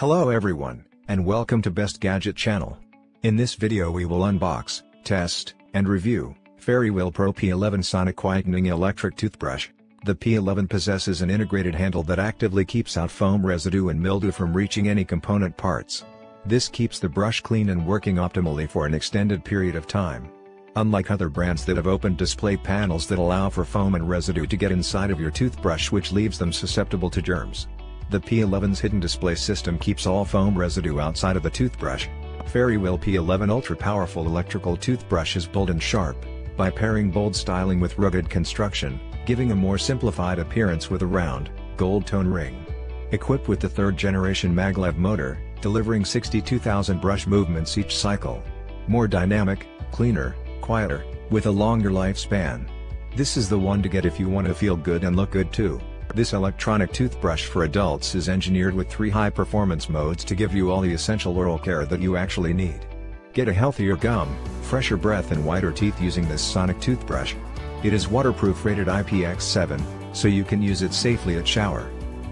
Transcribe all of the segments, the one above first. Hello everyone, and welcome to Best Gadget channel. In this video we will unbox, test, and review, Fairywill Pro P11 Sonic Whitening Electric Toothbrush. The P11 possesses an integrated handle that actively keeps out foam residue and mildew from reaching any component parts. This keeps the brush clean and working optimally for an extended period of time. Unlike other brands that have open display panels that allow for foam and residue to get inside of your toothbrush, which leaves them susceptible to germs. The P11's hidden display system keeps all foam residue outside of the toothbrush. Fairywill P11 Ultra Powerful Electrical Toothbrush is bold and sharp. By pairing bold styling with rugged construction, giving a more simplified appearance with a round, gold tone ring. Equipped with the 3rd generation Maglev motor, delivering 62,000 brush movements each cycle. More dynamic, cleaner, quieter, with a longer lifespan. This is the one to get if you want to feel good and look good too. This electronic toothbrush for adults is engineered with 3 high-performance modes to give you all the essential oral care that you actually need. Get a healthier gum, fresher breath and whiter teeth using this sonic toothbrush. It is waterproof rated IPX7, so you can use it safely at shower.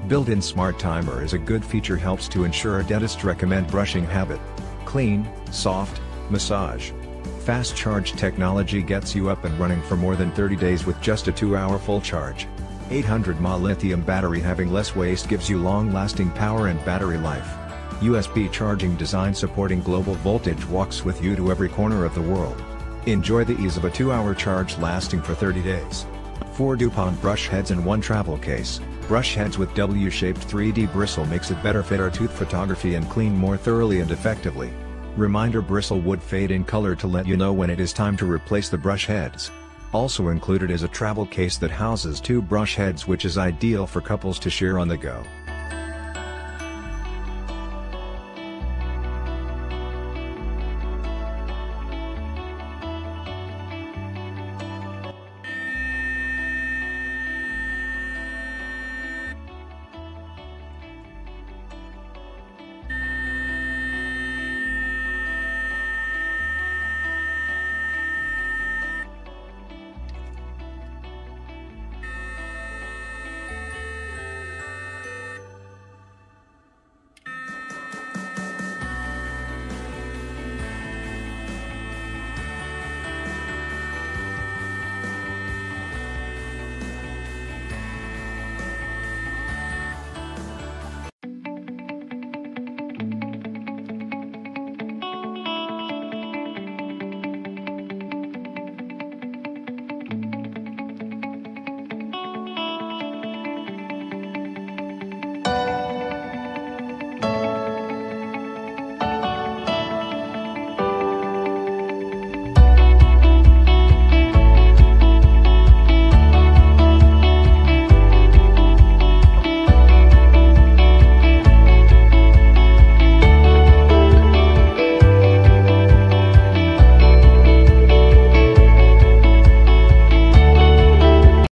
Built-in smart timer is a good feature, helps to ensure a dentist recommend brushing habit. Clean, soft, massage. Fast charge technology gets you up and running for more than 30 days with just a 2-hour full charge. 800 mAh lithium battery having less waste gives you long-lasting power and battery life. USB charging design supporting global voltage walks with you to every corner of the world. Enjoy the ease of a 2-hour charge lasting for 30 days. 4 DuPont brush heads in 1 travel case. Brush heads with W-shaped 3D bristle makes it better fit our tooth photography and clean more thoroughly and effectively. Reminder bristle would fade in color to let you know when it is time to replace the brush heads. Also included is a travel case that houses 2 brush heads, which is ideal for couples to share on the go.